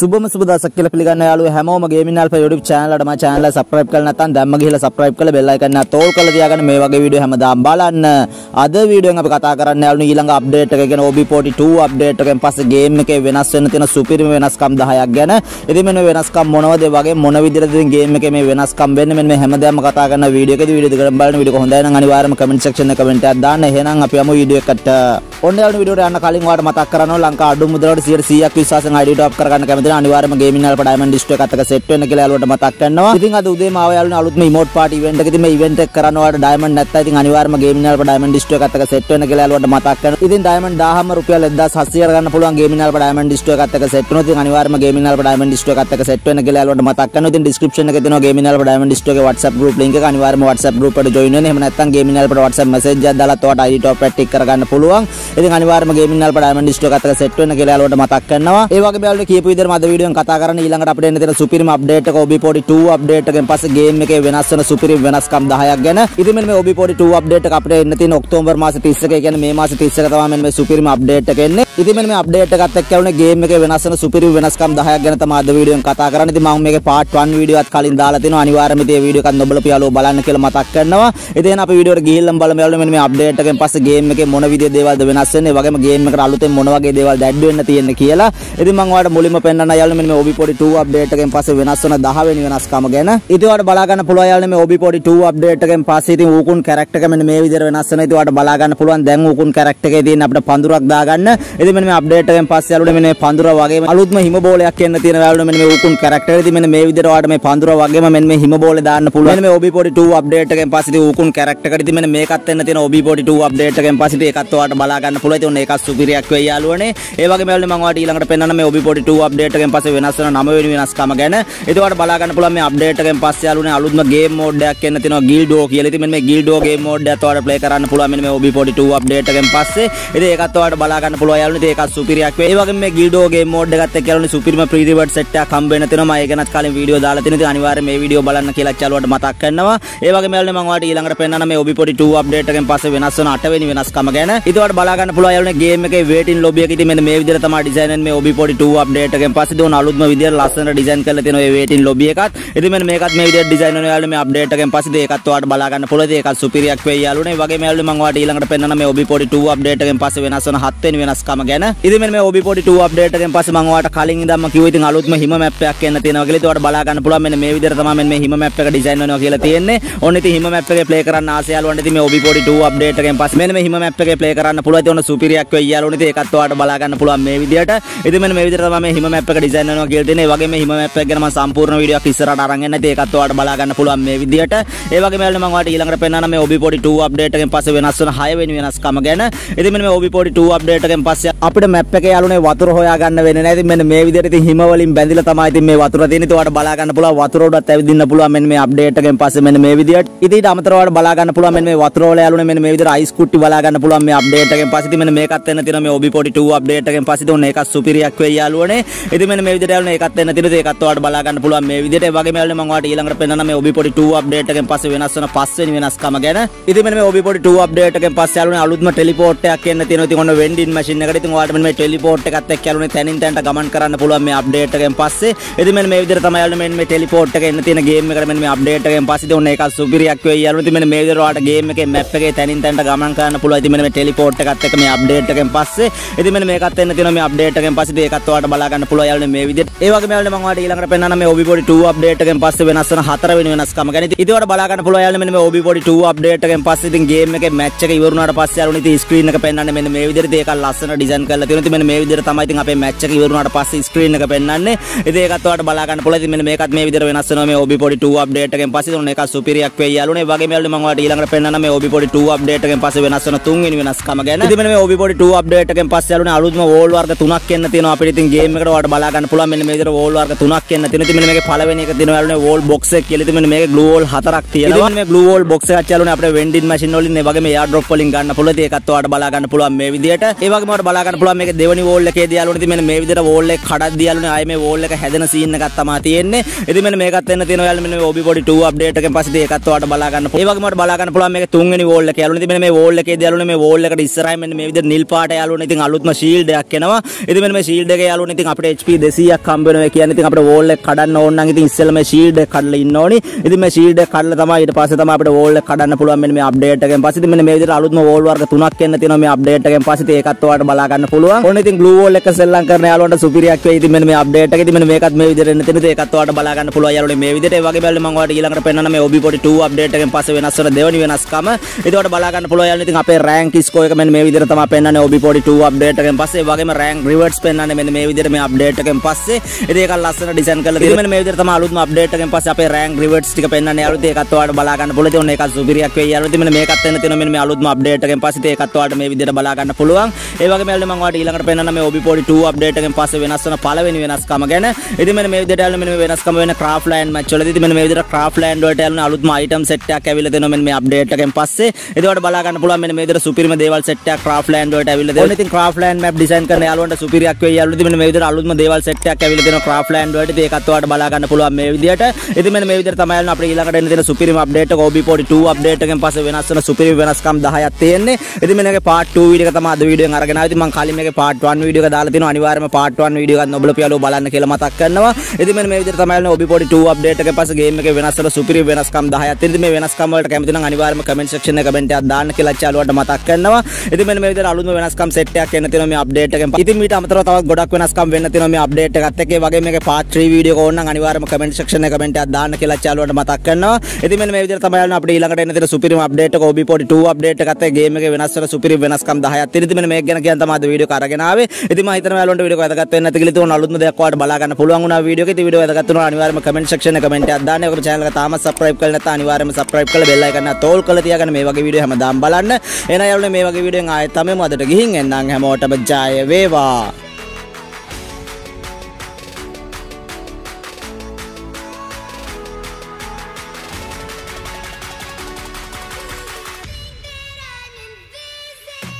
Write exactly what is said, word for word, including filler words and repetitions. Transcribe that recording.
සුබම සුබ දවසක් කියලා පිළිගන්න යාළුවෝ හැමෝම ගේමින් අල්ෆා YouTube channel එකට මා channel එක subscribe කරලා නැත්නම් දැම්ම ගිහලා subscribe කරලා bell icon එක තෝල් කරලා තියාගන්න මේ වගේ video හැමදාම බලන්න. අද video එකෙන් අපි කතා කරන්න යාළුවනේ ඊළඟ update එක කියන O B forty two update එකෙන් පස්සේ game එකේ වෙනස් වෙන්න තියෙන සුපිරිම වෙනස්කම් දහයක් ගැන. ඉතින් මෙන්න වෙනස්කම් මොනවද වගේ මොන විදිහටද ඉතින් game එකේ මේ වෙනස්කම් වෙන්නේ මෙන්න මේ හැමදාම කතා කරන video එකේදී video දෙකම බලන්න. video එක හොඳයි නම් අනිවාර්යයෙන්ම comment section එක comment එකක් දාන්න. එහෙනම් අපි යමු video එකට. ඔන්න යාළුවනේ video එකට යන්න කලින් ඔයාලට මතක් කරනවා ලංකා අඩු මුදලට one hundred one hundred ක් විශ්වාසයෙන් I D top කරගන්න කැමති නම් අනිවාර්යයෙන්ම gaming වල diamond district එකකට set වෙන්න කියලා යාළුවට මතක් කරනවා. ඉතින් අද උදේම ආව යාළුවනේ අලුත්ම emote party event එක. ඉතින් මේ event එක කරන්න ඔයාලට diamond නැත්නම් ඉතින් අනිවාර්යයෙන්ම gaming වල diamond district එකකට set වෙන්න කියලා යාළුවට මතක් කරනවා. ඉතින් diamond දාහම රුපියල් seventeen hundred ගන්න පුළුවන් gaming වල diamond district එකකට set වෙනවා. ඉතින් අනිවාර්යයෙන්ම gaming වල diamond district එකකට set වෙන්න කියලා යාළුවට මතක් කරනවා. ඉතින් description එකේ තියෙනවා gaming වල diamond district එකේ WhatsApp group link එක. අනිවාර්යයෙන්ම WhatsApp group එකට join වෙන්න. එහෙම නැත්නම් gaming වල WhatsApp message එකක් දාලා ඔයාලට I D top එක tick කරගන්න පුළුවන්. ඉතින් අනිවාර්යයෙන්ම gaming වල diamond district එකකට set වෙන්න කියලා යාළුවට මතක් කරනවා. ඒ වගේම යාළුවනේ කියපු විදිහට මම අද වීඩියෝ එක කතා කරන්න ඊළඟට අපිට එන්න තියෙන සුපිරිම අප්ඩේට් එක O B forty two update එකෙන් පස්සේ ගේම් එකේ වෙනස් වෙන සුපිරිම වෙනස්කම් දහයක් ගැන. ඉතින් මෙන්න මේ O B forty two update එක අපිට එන්න තියෙන ඔක්තෝබර් මාසේ thirty-one කියන්නේ මේ මාසේ thirty-one තමයි මෙන්න මේ සුපිරිම අප්ඩේට් එක එන්නේ. ඉතින් මෙන්න මේ අප්ඩේට් එකත් එක්ක යාළුවනේ ගේම් එකේ වෙනස් වෙන සුපිරිම වෙනස්කම් දහයක් ගැන තමයි අද වීඩියෝ එක කතා කරන්නේ. ඉතින් මම මේකේ part one වීඩියෝවත් කලින් දාලා තිනවා. අනිවාර්යයෙන්ම මේ වීඩියෝ එකත් ඔබලපු යාළුවෝ බලන්න කියලා මතක් කරනවා. ඉතින් එහෙනම් අපි වීඩියෝට ගිහිල්ලාම බලමු යාළුවනේ මෙන්න මේ අප්ඩේට් එකෙන් පස්සේ ගේම් එකේ මොන විදිහේ දේවල්ද වෙනස් වෙන්නේ. ඒ වගේම ගේම් එකට අලුතෙන් මොන වගේ දේවල් ඇඩ් වෙන්න තියෙන්නේ කියලා. ඉතින් මම ඔයාලට මුලින්ම පෙන්නන්න යාළුවනේ මෙන්න මේ O B forty two update එකෙන් පස්සේ වෙනස් වෙන ten වෙනි වෙනස්කම ගැන. ඉතින් ඔයාලට බලා ගන්න පුළුවන් යාළුවනේ මේ O B forty two update එකෙන් පස්සේ ඉතින් ඌකුන් කැරක්ටර් එක මෙන්න මේ විදිහට වෙනස් වෙනවා. ඉතින් ඔයාලට බලා ගන්න පුළුවන් දැන් ඌකුන් කැරක්ටර් එකේ තියෙන අපිට පඳුරක් දාගන්න. ඉතින් මෙන්න මේ අප්ඩේට් එකෙන් පස්සේ යාළුවනේ මෙන්න මේ පඳුර වගේම අලුත්ම හිම බෝලයක් එන්න තියෙන යාළුවනේ මෙන්න මේ ඌකුන් කැරක්ටර් එකේ. ඉතින් මෙන්න මේ විදිහට ඔයාලට මේ පඳුර වගේම මෙන්න මේ හිම බෝලේ දාන්න පුළුවන්. මෙන්න මේ O B forty two update එකෙන් පස්සේ ඉතින් ඌකුන් කැරක්ටර් එකට ඉතින් මෙන්න මේකත් එන්න තියෙන O B forty two update එකෙන් පස්සේ ඉතින් ඒකත් ඔයාලට බලා ගන්න පුළුවන්. ඉතින් ඒකත් සුපිරියක් වෙයි යාළුවනේ. ඒ වගේම යාළුවනේ මම ඔයාලට ඊළඟට පෙන්නන්න මේ O B forty two update එකෙන් පස්සේ වෙනස් වෙන nine වෙනි වෙනස්කම ගැන. ඒක ඔයාලට බලා ගන්න පුළුවන් මේ අප්ඩේට් එකෙන් පස්සේ යාළුවනේ අලුත්ම ගේම් මෝඩ් එකක් එන්න තියෙනවා Guild War කියලා. ඉතින් මෙන්න මේ Guild War ගේම් මෝඩ් එකත් ඔයාලට play කරන්න පුළුවන් මෙන්න මේ O B forty two update එකෙන් පස්සේ. ඉතින් ඒකත් ඔයාලට බලා ගන්න පුළුවන් යාළුවනේ. ඉතින් ඒකත් සුපිරියක් වෙයි. ඒ වගේම මේ Guild War ගේම් මෝඩ් එකත් එක්ක යාළුවනේ සුපිරිම pre reward set එකක් හම්බ වෙන්න තියෙනවා. මම ඒක ගැනත් කලින් වීඩියෝ දාලා තියෙනවා. ඉතින් අනිවාර්යයෙන් මේ වීඩියෝ බලන්න කියලා යාළුවන්ට මතක් කරනවා. ඒ වගේම යාළුවනේ මම ඔයාලට ඊළඟට පෙන්නන මේ O B forty two update එකෙන් පස්සේ වෙනස් වෙන eight වෙනි වෙනස්කම ගැන. ඉතින් ඔයාලට බලා ගන්න පුළුවන් යාළුවනේ ගේම් එකේ waiting lobby එක. ඉතින් මෙන්න මේ විදිහට තමයි design වෙන්නේ මේ O B forty two update එකෙන් පස්සේ දෝන අලුත්ම විදියට ලස්සනට ඩිසයින් කරලා තියෙන ඔය වේටින් ලොබි එකත්. ඉතින් මෙන්න මේකත් මේ විදියට ඩිසයින් වෙන යාළුවනේ මේ අප්ඩේට් එකෙන් පස්සේ දී ඒකත් ඔයාලට බලා ගන්න පුළුවන්. ඒකත් සුපිරියක් වෙයි යාළුවනේ. ඒ වගේම යාළුවනේ මම ඔයාලට ඊළඟට පෙන්නන මේ O B forty two update එකෙන් පස්සේ වෙනස් වෙන seven වෙනි වෙනස්කම ගැන. ඉතින් මෙන්න මේ O B forty two update එකෙන් පස්සේ මම ඔයාලට කලින් ඉඳන්ම කිව්වා ඉතින් අලුත්ම හිම මැප් එකක් එන්න තියෙනවා කියලා. ඉතින් ඔයාලට බලා ගන්න පුළුවන් මෙන්න මේ විදියට තමයි මෙන්න මේ හිම මැප් එක ඩිසයින් වෙනවා කියලා තියෙන්නේ. ඔන්න ඉතින් හිම මැප් එකේ ප්ලේ කරන්න ආසයි යාළුවනේ. ඉතින් මේ O B forty two update එකෙන් පස්සේ මෙන්න මේ හිම මැප් එකේ ප්ලේ කරන්න පුළුවන්. ඉතින් ඔන්න සුපිරියක් වෙයි යාළුවනේ. ඉතින් ඒකත් ඔයාලට බලා ගන්න පුළුවන් මේ විදියට. ඉතින් මෙන්න මේ විදියට තමයි මේ හිම මැප් එක ඩිසයින් වෙනවා කියලා තියෙන. ඒ වගේම හිම මැප් එක ගැන මම සම්පූර්ණ වීඩියෝ එකක් ඉස්සරහට අරන් එන්න. ඉතින් ඒකත් ඔයාලට බලා ගන්න පුළුවන් මේ විදියට. ඒ වගේම යාළුවනේ මම ඔයාලට ඊළඟට පෙන්නන මේ O B forty two update එකෙන් පස්සේ වෙනස් වෙන six වෙනි වෙනස්කම ගැන. ඉතින් මෙන්න මේ O B forty two update එකෙන් පස්සේ අපිට මැප් එකේ යාළුවනේ වතුර හොයා ගන්න වෙන්නේ නැහැ. ඉතින් මෙන්න මේ විදියට ඉතින් හිම වලින් බැඳිලා තමයි ඉතින් මේ වතුර තියෙන්නේ. ඉතින් ඔයාලට බලා ගන්න පුළුවන් වතුර උඩත් ඇවිදින්න පුළුවන් මෙන්න මේ අප්ඩේට් එකෙන් පස්සේ මෙන්න මේ විදියට. ඉතින් ඊට අමතරව ඔයාලට බලා ගන්න පුළුවන් මෙන්න මේ වතුර වල යාළුවනේ මෙන්න මේ විදියට අයිස් කුට්ටි බලා ගන්න පුළුවන් මේ අප්ඩේට් එකෙන් පස්සේ. ඉතින් මෙන්න මේකත් එන්න තියෙනවා මේ O B forty two update එකෙන් පස්සේ. ඉතින් ඒකත් සුපිරියක් වෙයි යාළුවනේ. ඉතින් මෙන්න මේ විදිහට යාළුවනේ ඒකත් එන්න තියෙනවා. ඒකත් ඔයාලට බලා ගන්න පුළුවන් මේ විදිහට. ඒ වගේම යාළුවනේ මම ඔයාලට ඊළඟට පෙන්නන මේ O B forty two update එකෙන් පස්සේ වෙනස් වෙන five වෙනි වෙනස්කම ගැන. ඉතින් මෙන්න මේ O B forty two update එකෙන් පස්සේ යාළුවනේ අලුත්ම ටෙලිපෝට් එකක් එන්න තියෙනවා. ඉතින් ඔන්න වෙන්ඩින් මැෂින් එකට ඉතින් ඔයාලට මෙන්න මේ ටෙලිපෝට් එකත් එක්ක යාළුවනේ තැනින් තැනට ගමන් කරන්න පුළුවන් මේ අප්ඩේට් එකෙන් පස්සේ. ඉතින් මෙන්න මේ විදිහට තමයි යාළුවනේ මෙන්න මේ ටෙලිපෝට් එක එන්න තියෙන ගේම් එකට මෙන්න මේ අප්ඩේට් එකෙන් පස්සේ. ඉතින් ඔන්න ඒකත් සුපිරියක් වෙයි යාළුවනේ. ඉතින් මෙන්න මේ විදිහට ඔයාලට ගේම් එකේ මැප් එකේ තැනින් තැනට ගමන් කරන්න පුළුවන්. ඉතින් මෙන්න මේ ටෙලිපෝට් එකත් එක්ක මේ අප්ඩේට් එකෙන් පස්සේ. ඉතින් මෙන්න මේකත් එන්න තියෙනවා මේ අප්ඩේට් එකෙන් පස්සේ. ඒකත් ඔයාලට බලා ගන්න පුළුවන් යාළුවනේ මේ විදිහට. ඒ වගේම යාළුවනේ මම ඔයාලට ඊළඟට පෙන්නන මේ O B forty two update එකෙන් පස්සේ වෙනස් වෙන four වෙනි වෙනස්කම ගැන. ඉතින් ඔයාලට බලා ගන්න පුළුවන් යාළුවනේ මෙන්න මේ O B forty two update එකෙන් පස්සේ ඉතින් ගේම් එකේ මැච් එක ඉවර වුණාට පස්සේ යාළුවනේ ඉතින් ස්ක්‍රීන් එක පෙන්වන්නේ මෙන්න මේ විදිහට. ඒකත් ලස්සන ඩිසයින් කරලා තියෙනවා. ඉතින් මෙන්න මේ විදිහට තමයි ඉතින් අපේ මැච් එක ඉවර වුණාට පස්සේ ස්ක්‍රීන් එක පෙන්වන්නේ. ඉතින් ඒකත් ඔයාලට බලා ගන්න පුළුවන්. ඉතින් මෙන්න මේකත් මේ විදිහට වෙනස් වෙනවා මේ O B forty two update එකෙන් පස්සේ. ඉතින් ඒකත් සුපිරියක් වෙයි යාළුවනේ. ඒ වගේම යාළුවනේ මම ඔයාලට ඊළඟට පෙන්නන මේ O B forty two update එකෙන් පස්සේ වෙනස් වෙන three වෙනි වෙනස්කම ගැන. ඉතින් මෙන්න මේ O B forty two update එකෙන් පස්සේ යාළුවනේ අලුත්ම වෝල් වර්ග three එන්න තියෙනවා. අපිට ඉතින් ගේම් එකට ඔයාලට බලා ගන්න පුළුවන් මෙන්න මේ විදිහට වෝල් වර්ග three එන්න තියෙනවා. ඉතින් මෙන්න මේකේ පළවෙනි එක තියෙනවා යාළුවනේ වෝල් බොක්ස් එක කියලා. ඉතින් මෙන්න මේකේ glue wall four ක් තියෙනවා. ඉතින් මේ glue wall box එකත් යාළුවනේ අපිට vending machine වලින් ඒ වගේම airdrop වලින් ගන්න පුළුවන්. ඉතින් ඒකත් ඔයාලට බලා ගන්න පුළුවන් මේ විදිහට. ඒ වගේම ඔයාලට බලා හිතාගන්න පුළුවන් මේක දෙවෙනි වෝල් එකේ දියාලුනේ. ඉතින් මෙන්න මේ විදිහට වෝල් එක කඩක් දියාලුනේ. ආයේ මේ වෝල් එක හැදෙන සීන් එකක් තමයි තියෙන්නේ. ඉතින් මෙන්න මේකත් වෙන්න තියෙනවා යාළුවනේ මේ O B forty two update එකෙන් පස්සේ ඒකත් ඔයාලට බලා ගන්න පුළුවන්. ඒ වගේම ඔයාලට බලා ගන්න පුළුවන් මේක තුන්වෙනි වෝල් එක යාළුවනේ. ඉතින් මෙන්න මේ වෝල් එකේ දියාලුනේ මේ වෝල් එකට ඉස්සරහින් මෙන්න මේ විදිහට නිල් පාට යාළුවනේ. ඉතින් අලුත්ම ෂීල්ඩ් එකක් එනවා. ඉතින් මෙන්න මේ ෂීල්ඩ් එකේ යාළුවනේ ඉතින් අපිට H P දෙසීයක් හම්බ වෙනවා. ඒ කියන්නේ ඉතින් අපිට වෝල් එක කඩන්න ඕන නම් ඉතින් ඉස්සෙල්ලා මේ ෂීල්ඩ් එක කඩලා ඉන්න ඕනේ. ඉතින් මේ ෂීල්ඩ් එක කඩලා තමයි ඊට පස්සේ තමයි අපිට වෝල් එක කඩන්න පුළුවන් මෙන්න මේ අප්ඩේට් එකෙන් පස්සේ. ඉතින් මෙන්න මේ විදිහට අලුත්ම වෝල් වර්ග තුනක් එන්න තියෙනවා මේ අප්ඩේට් එකෙන් පස්සේ. ඉතින් ඒකත් ඔයාලට බලා ගන්න පුළුවන්. ඕන ඉතින් ග්ලූ වෝල් එක සෙල්ලම් කරන යාළුවන්ට සුපිරියක් වෙයි. ඉතින් මෙන්න මේ අප්ඩේට් එක ඉතින් මෙන්න මේකත් මේ විදිහට එන්න තියෙනවා. ඒකත් ඔයාලට බලා ගන්න පුළුවන් යාළුවනේ මේ විදිහට. ඒ වගේ බැලුවම මම ඔයාලට ඊළඟට පෙන්වන්න මේ O B forty two update එකෙන් පස්සේ වෙනස් වෙන දෙවෙනි වෙනස්කම. ඉතින් ඔයාලට බලා ගන්න පුළුවන් යාළුවනේ. ඉතින් අපේ රෑන්ක් ස්කෝර් එක මෙන්න මේ විදිහට තමයි පෙන්වන්නේ O B forty two update එකෙන් පස්සේ. ඒ වගේම රෑන්ක් රිවර්ඩ්ස් පෙන්වන්නේ මෙන්න මේ විදිහට මේ අප්ඩේට් එකෙන් පස්සේ. ඉතින් ඒකත් ලස්සන ඩිසයින් කරලා තියෙනවා. මෙන්න මේ විදිහට තමයි අලුත්ම අප්ඩේට් එකෙන් පස්සේ අපේ රෑන්ක් රිවර්ඩ්ස් ටික පෙන්වන්නේ යාළුවනේ. ඒකත් ඔයාලට බලා ගන්න පුළුවන්. ඉතින් ඔන්න ඒකත් සුපිරියක් වෙයි යාළුවනේ. ඉතින් මෙන්න මේකත් එන්න තියෙනවා මෙන්න මේ අලුත්ම අප්ඩේට් එකෙන් පස්සේ. ඉතින් ඒකත් ඔයාලට මේ විදිහට බලා ගන්න පුළුවන්. ඒ වගේම යාළුවනේ මම ඔයාලට ඊළඟට පෙන්වන්න මේ O B forty two update එකෙන් පස්සේ වෙනස් වෙන පළවෙනි වෙනස්කම ගැන. ඉතින් මෙන්න මේ විදිහට යාළුවනේ මෙන්න මේ වෙනස්කම වෙන ක්‍රාෆ්ට් ලෑන්ඩ් මැච් වලදී ඉතින් මෙන්න මේ විදිහට ක්‍රාෆ්ට් ලෑන්ඩ් වලට යාළුවනේ අලුත්ම අයිටම් සෙට් එකක් ඇවිල්ලා දෙනවා මෙන්න මේ අප්ඩේට් එකෙන් පස්සේ. ඉතින් ඔයාලට බලා ගන්න පුළුවන් මෙන්න මේ විදිහට සුපිරිම දේවල් සෙට් එකක් ක්‍රාෆ්ට් ලෑන්ඩ් වලට ඇවිල්ලා දෙනවා. ඉතින් ක්‍රාෆ්ට් ලෑන්ඩ් මැප් ඩිසයින් කරන යාළුවන්ට සුපිරියක් වෙයි යාළුවනේ. ඉතින් මෙන්න මේ විදිහට අලුත්ම දේවල් සෙට් එකක් ඇවිල්ලා දෙනවා ක්‍රාෆ්ට් ලෑන්ඩ් වලට. ඉතින් ඒකත් ඔයාලට බලා ගන්න පුළුවන් මේ විදිහට. ඉතින් මෙන්න මේ විදිහට තමයි යාළුවනේ අපේ ඊළඟට එන්න තියෙන සුපිරිම අප්ඩේට් එක O B forty two update එකෙන් පස්සේ වෙනස් වෙන සුපිරිම වෙනස්කම් දහයක් තියෙන්නේ. ඉතින් මෙන්න මේකේ part two වීඩියෝ එක තමයි අද වීඩියෝෙන් අරගෙන ආවේ. ඉතින් මම කලින් මේකේ part one වීඩියෝ එක දාලා තිනවා. අනිවාර්යයෙන්ම part one වීඩියෝ එකත් ඔබලා පියාලෝ බලන්න කියලා මතක් කරනවා. ඉතින් මෙන්න මේ විදිහට තමයි ඔන්න O B forty two update එකේ පස්සේ ගේම් එකේ වෙනස් වෙලා සුපිරි වෙනස්කම් දහයක් තියෙන. ඉතින් මේ වෙනස්කම් වලට කැමති නම් අනිවාර්යයෙන්ම කමෙන්ට් සෙක්ෂන් එකේ කමෙන්ට් එකක් දාන්න කියලා යාළුවන්ට මතක් කරනවා. ඉතින් මෙන්න මේ විදිහට අලුත්ම වෙනස්කම් සෙට් එකක් එන්න තියෙනවා මේ අප්ඩේට් එකෙන්. ඉතින් මීට අමතරව තවත් ගොඩක් වෙනස්කම් වෙන්න තියෙනවා මේ අප්ඩේට් එකත් එක්ක. ඒ වගේම මේකේ part three වීඩියෝ එක ඕන නම් අනිවාර්යයෙන්ම කමෙන්ට් සෙක්ෂන් එකේ කමෙන්ට් එකක් දාන්න කියලා යාළුවන්ට මතක් කරනවා. ඉතින් මෙන්න මේ විදිහට තමයි යාළුවනේ අපිට ඊළඟට එන්න තියෙන සුපිරිම අප්ඩේට් එක O B forty two update එකත් එක්ක ගේම් එකේ වෙනස් වෙලා සුපිරි වෙනස්කම් දහයක් තියෙන. ඉතින් මෙන්න මේක ගැන කියන්න තමයි අද වීඩියෝ එක අරගෙන ආවේ. ඉතින් මම හිතනවා යාළුවන්ට වීඩියෝ එක වැදගත් වෙන්න ඇති කියලා. ඉතින් අලුත්ම දෙයක් ඔයාලට බලා ගන්න පුළුවන් වුණා වීඩියෝ එකේ. ඉතින් වීඩියෝ වැදගත් වුණා අනිවාර්යයෙන්ම කමෙන්ට් සෙක්ෂන් එකේ කමෙන්ට් එකක් දාන්න. ඔයගොල්ලෝ channel එක තාමත් subscribe කරලා නැත්නම් අනිවාර්යයෙන්ම subscribe කරලා bell icon එක තෝල් කරලා තියාගන්න. මේ වගේ වීඩියෝ හැමදාම බලන්න. එහෙනම් යාළුවනේ මේ වගේ වීඩියෝෙන් ආයෙත් තමයි මම අදට ගිහින් එන්නම්. හැමෝටම ජය වේවා.